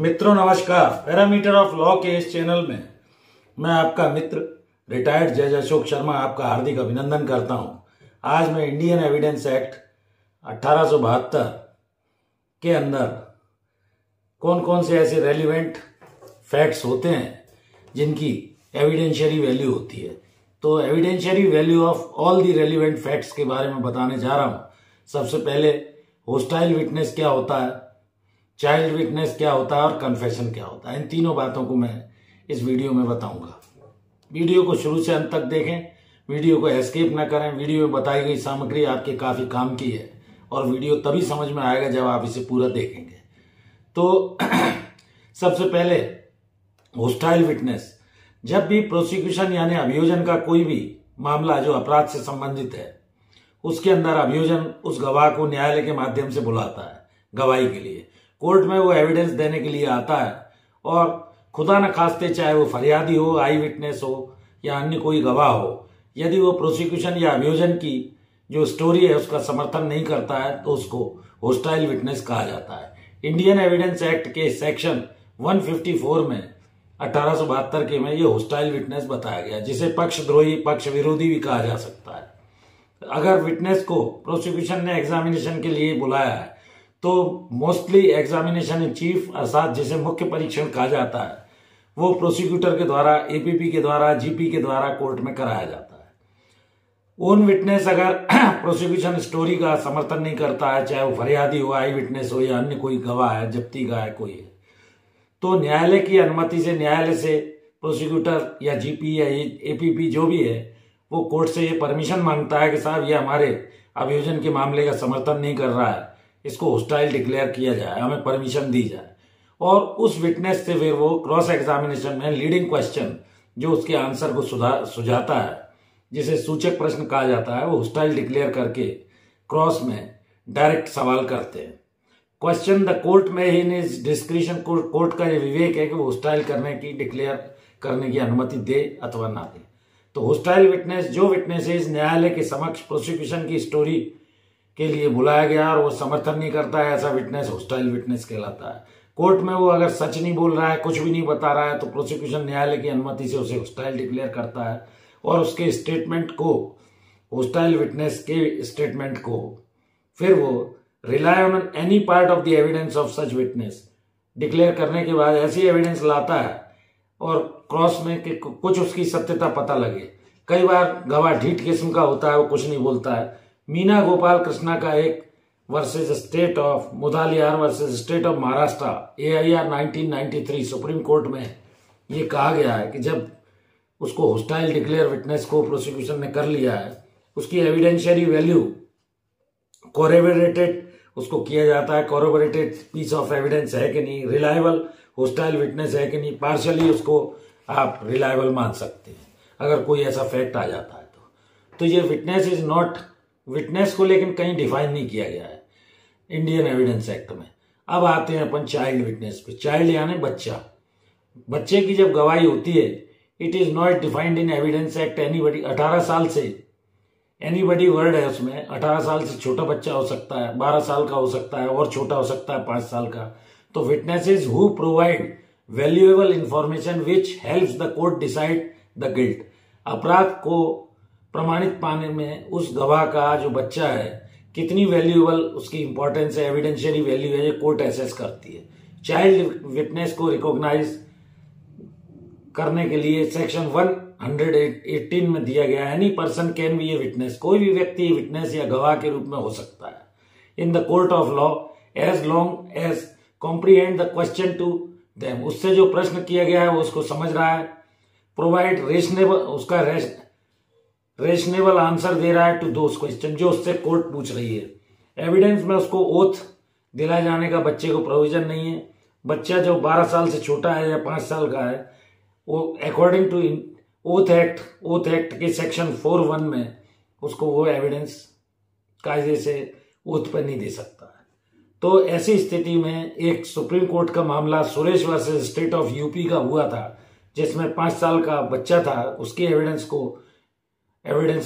मित्रों नमस्कार। Parameter of law के इस चैनल में मैं आपका मित्र रिटायर्ड जज अशोक शर्मा आपका हार्दिक अभिनंदन करता हूं। आज मैं इंडियन एविडेंस एक्ट 1872 के अंदर कौन कौन से ऐसे रेलिवेंट फैक्ट्स होते हैं जिनकी एविडेंशियरी वैल्यू होती है, तो evidentiary value of all the relevant facts के बारे में बताने जा रहा हूँ। सबसे पहले होस्टाइल विटनेस क्या होता है, चाइल्ड विटनेस क्या होता है और कन्फेशन क्या होता है। इन तीनों बातों को मैं इस वीडियो में बताऊंगा। वीडियो को शुरू से अंत तक देखें, वीडियो को एस्केप ना करें। वीडियो में बताई गई सामग्री आपके काफ़ी काम की है और वीडियो तभी समझ में आएगा जब आप इसे पूरा देखेंगे। तो सबसे पहले होस्टाइल विटनेस। जब भी प्रोसिक्यूशन यानी अभियोजन का कोई भी मामला जो अपराध से संबंधित है उसके अंदर अभियोजन उस गवाह को न्यायालय के माध्यम से बुलाता है गवाही के लिए। कोर्ट में वो एविडेंस देने के लिए आता है और खुदा न खास्ते चाहे वो फरियादी हो, आई विटनेस हो या अन्य कोई गवाह हो, यदि वो प्रोसिक्यूशन या अभियोजन की जो स्टोरी है उसका समर्थन नहीं करता है तो उसको होस्टाइल विटनेस कहा जाता है। इंडियन एविडेंस एक्ट के सेक्शन 154 में 1872 के में ये होस्टाइल विटनेस बताया गया, जिसे पक्षद्रोही पक्ष विरोधी भी कहा जा सकता है। अगर विटनेस को प्रोसिक्यूशन ने एग्जामिनेशन के लिए बुलाया है तो मोस्टली एग्जामिनेशन इन चीफ अर्थात जिसे मुख्य परीक्षण कहा जाता है वो प्रोसिक्यूटर के द्वारा, एपीपी के द्वारा, जीपी के द्वारा कोर्ट में कराया जाता है। ओन विटनेस अगर प्रोसिक्यूशन स्टोरी का समर्थन नहीं करता है, चाहे वो फरियादी हो, आई विटनेस हो या अन्य कोई गवाह है, जब्ती का है कोई है, तो न्यायालय की अनुमति से न्यायालय से प्रोसिक्यूटर या जीपी या एपीपी जो भी है वो कोर्ट से ये परमिशन मांगता है कि साहब ये हमारे अभियोजन के मामले का समर्थन नहीं कर रहा है, इसको होस्टाइल डिक्लेयर किया जाए, हमें परमिशन दी जाए। और उस विटनेस से फिर वो क्रॉस एग्जामिनेशन में लीडिंग क्वेश्चन जो उसके आंसर को सुझाता है जिसे सूचक प्रश्न कहा जाता है वो होस्टाइल डिक्लेयर करके क्रॉस में डायरेक्ट सवाल करते हैं। क्वेश्चन द कोर्ट में इन इज डिस्क्रिशन, कोर्ट का ये विवेक है कि वो होस्टाइल करने की, डिक्लेयर करने की अनुमति दे अथवा ना दे। तो होस्टाइल विटनेस जो विटनेसेज न्यायालय के समक्ष प्रोसिक्यूशन की स्टोरी के लिए बुलाया गया और वो समर्थन नहीं करता है, ऐसा विटनेस होस्टाइल विटनेस कहलाता है। कोर्ट में वो अगर सच नहीं बोल रहा है, कुछ भी नहीं बता रहा है, तो प्रोसिक्यूशन न्यायालय की अनुमति से उसे होस्टाइल डिक्लेयर करता है और उसके स्टेटमेंट को, होस्टाइल विटनेस के स्टेटमेंट को फिर वो rely on any part of the evidence of such witness declare करने के बाद ऐसी एविडेंस लाता है और क्रॉस में कि कुछ उसकी सत्यता पता लगे। कई बार गवाह ढीठ किस्म का होता है, वो कुछ नहीं बोलता है। मीना गोपाल कृष्णा का एक versus state of Mudaliar versus state of Maharashtra AIR 1993 Supreme court में ये कहा गया है कि जब उसको होस्टाइल डिक्लेयर विटनेस को प्रोसिक्यूशन ने कर लिया है उसकी एविडेंशियरी वैल्यू कोरेबरेटेड उसको किया जाता है, कोरेबरेटेड पीस ऑफ एविडेंस है कि नहीं, रिलायबल होस्टाइल विटनेस है कि नहीं, पार्शली उसको आप रिलायबल मान सकते हैं अगर कोई ऐसा फैक्ट आ जाता है तो ये विटनेस इज नॉट, विटनेस को लेकिन कहीं डिफाइन नहीं किया गया है इंडियन एविडेंस एक्ट में। अब आते हैं अपन चाइल्ड विटनेस पे। चाइल्ड यानी बच्चा, बच्चे की जब गवाही होती है it is not defined in evidence act anybody. 18 साल से एनीबडी वर्ड है उसमें, 18 साल से छोटा बच्चा हो सकता है, 12 साल का हो सकता है और छोटा हो सकता है 5 साल का। तो witnesses who provide valuable information which helps the court decide the guilt. अपराध को प्रमाणित पाने में उस गवाह का जो बच्चा है कितनी वैल्यूएबल उसकी इंपॉर्टेंस है, एविडेंशियरी वैल्यू है, ये कोर्ट एसेस करती है। चाइल्ड विटनेस को रिकॉग्नाइज करने के लिए सेक्शन 118 में दिया गया any person can be a witness, कोई भी व्यक्ति विटनेस या गवाह के रूप में हो सकता है in the court of law as long as comprehend the question to them. उससे जो प्रश्न किया गया है वो उसको समझ रहा है, प्रोवाइड रेशनेबल, उसका रेशनेबल आंसर दे रहा है टू दोस क्वेश्चन जो उससे कोर्ट पूछ रही है। एविडेंस में उसको ओथ दिलाए जाने का बच्चे को प्रोविजन नहीं है। बच्चा जो 12 साल से छोटा है या 5 साल का है वो अकॉर्डिंग टू ओथ एक्ट के सेक्शन 41 में उसको वो एविडेंस कायदे से ओथ पर नहीं दे सकता है। तो ऐसी स्थिति में एक सुप्रीम कोर्ट का मामला Suresh versus state of UP का हुआ था जिसमें 5 साल का बच्चा था, उसकी एविडेंस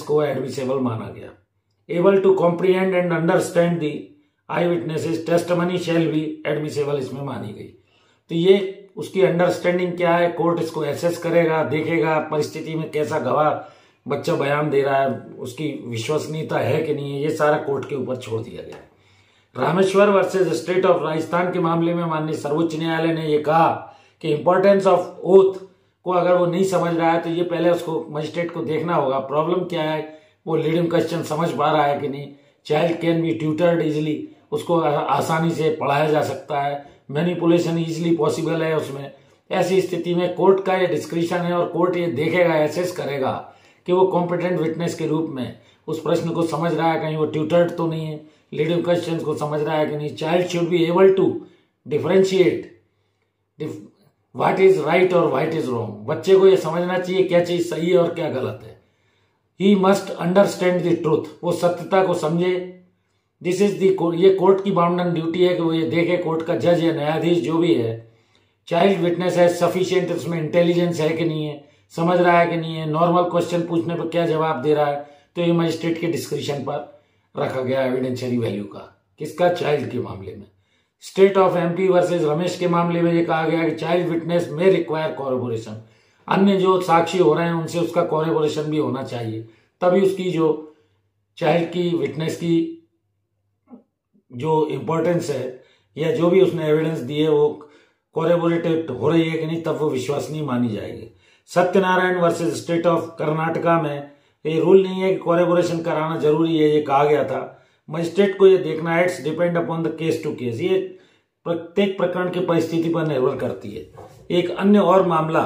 को एडमिसेबल माना गया। Able to comprehend and understand the eye witnesses testimony shall be admissible इसमें मानी गई। तो ये उसकी अंडरस्टैंडिंग क्या है, कोर्ट इसको एसेस करेगा, देखेगा परिस्थिति में कैसा गवाह बच्चा बयान दे रहा है, उसकी विश्वसनीयता है कि नहीं है, ये सारा कोर्ट के ऊपर छोड़ दिया गया है। Rameshwar versus state of Rajasthan के मामले में माननीय सर्वोच्च न्यायालय ने यह कहा कि इंपॉर्टेंस ऑफ ओथ को अगर वो नहीं समझ रहा है तो ये पहले उसको मजिस्ट्रेट को देखना होगा प्रॉब्लम क्या है, वो लीडिंग क्वेश्चन समझ पा रहा है कि नहीं। Child can be tutored easily, उसको आसानी से पढ़ाया जा सकता है, मैनिपुलेशन इजिली पॉसिबल है उसमें। ऐसी स्थिति में कोर्ट का ये डिस्क्रिशन है और कोर्ट ये देखेगा, एसेस करेगा कि वो कॉम्पिटेंट विटनेस के रूप में उस प्रश्न को समझ रहा है, कहीं वो ट्यूटर्ड तो नहीं है, लीडिंग क्वेश्चन को समझ रहा है कि नहीं। Child should be able to differentiate what is right और व्हाट इज रॉन्ग, बच्चे को ये समझना चाहिए क्या चीज सही है और क्या गलत है। He must understand the truth, वो सत्यता को समझे। दिस इज द, ये कोर्ट की बाउंडन ड्यूटी है कि वो ये देखे, कोर्ट का जज या न्यायाधीश जो भी है, चाइल्ड विटनेस है सफिशियंट, उसमें इंटेलिजेंस है कि नहीं है, समझ रहा है कि नहीं है, नॉर्मल क्वेश्चन पूछने पर क्या जवाब दे रहा है। तो ये मजिस्ट्रेट के डिस्क्रिप्शन पर रखा गया एविडेंशियरी वैल्यू का, किसका, चाइल्ड के मामले में। State of MP versus Ramesh के मामले में ये कहा गया कि चाइल्ड विटनेस में रिक्वायर कॉरबोरेशन, अन्य जो साक्षी हो रहे हैं उनसे उसका कॉरबोरेशन भी होना चाहिए, तभी उसकी जो चाइल्ड की विटनेस की जो इम्पोर्टेंस है या जो भी उसने एविडेंस दिए वो कॉरबोरेटेड हो रही है कि नहीं, तब वो विश्वसनीय मानी जाएगी। Satyanarayan versus state of Karnataka में ये रूल नहीं है कि कॉरबोरेशन कराना जरूरी है, ये कहा गया था मजिस्ट्रेट को ये देखना, it's depend upon the case to case, ये प्रत्येक प्रकरण की परिस्थिति पर निर्भर करती है। एक अन्य और मामला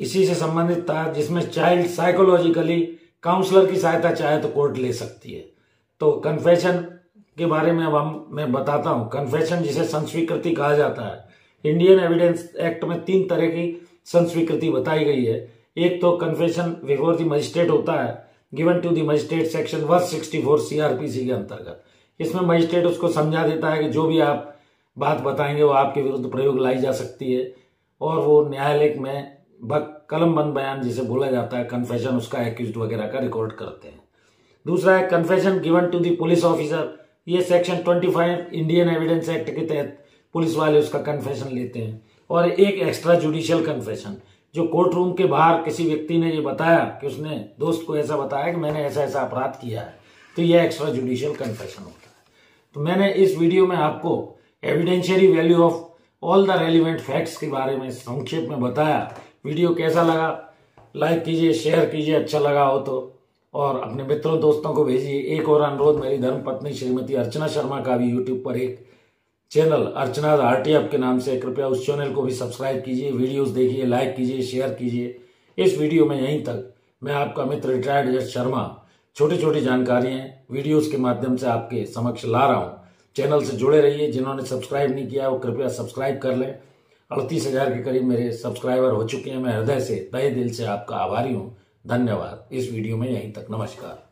इसी से संबंधित था जिसमें चाइल्ड साइकोलॉजिकली काउंसलर की सहायता चाहे तो कोर्ट ले सकती है। तो कन्फेशन के बारे में अब मैं बताता हूं। कन्फेशन जिसे संस्वीकृति कहा जाता है, इंडियन एविडेंस एक्ट में 3 तरह की संस्वीकृति बताई गई है। एक तो कन्फेशन बिफोर द मजिस्ट्रेट होता है, given to the magistrate section 164 CrPC के अंतर्गत। इसमें मजिस्ट्रेट उसको समझा देता है कि जो भी आप बात बताएंगे वो आपके विरुद्ध प्रयोग लाई जा सकती है, और वो न्यायालय में कलमबंद बयान जिसे बोला जाता है, कन्फेशन उसका एक्यूज्ड वगैरह का रिकॉर्ड करते हैं। दूसरा है confession given to the police officer, ये सेक्शन 25 इंडियन एविडेंस एक्ट के तहत पुलिस वाले उसका कन्फेशन लेते हैं। और एक एक्स्ट्रा जुडिशियल कन्फेशन, जो कोर्ट रूम के बाहर किसी व्यक्ति ने ये बताया कि उसने दोस्त को ऐसा बताया कि मैंने ऐसा ऐसा अपराध किया है, तो यह एक्स्ट्रा जुडिशियल कन्फेशन होता है। तो मैंने इस वीडियो में आपको evidentiary value of all the relevant facts के बारे में संक्षेप में बताया। वीडियो कैसा लगा लाइक कीजिए, शेयर कीजिए अच्छा लगा हो तो, और अपने मित्रों दोस्तों को भेजिए। एक और अनुरोध, मेरी धर्मपत्नी श्रीमती अर्चना शर्मा का भी यूट्यूब पर एक चैनल अर्चना RTF के नाम से, कृपया उस चैनल को भी सब्सक्राइब कीजिए, वीडियोस देखिए, लाइक कीजिए, शेयर कीजिए। इस वीडियो में यहीं तक। मैं आपका मित्र रिटायर्ड जज शर्मा, छोटी छोटी जानकारियां वीडियोस के माध्यम से आपके समक्ष ला रहा हूं। चैनल से जुड़े रहिए, जिन्होंने सब्सक्राइब नहीं किया वो कृपया सब्सक्राइब कर लें। 38,000 के करीब मेरे सब्सक्राइबर हो चुके हैं। मैं हृदय से, तहे दिल से आपका आभारी हूँ। धन्यवाद। इस वीडियो में यहीं तक। नमस्कार।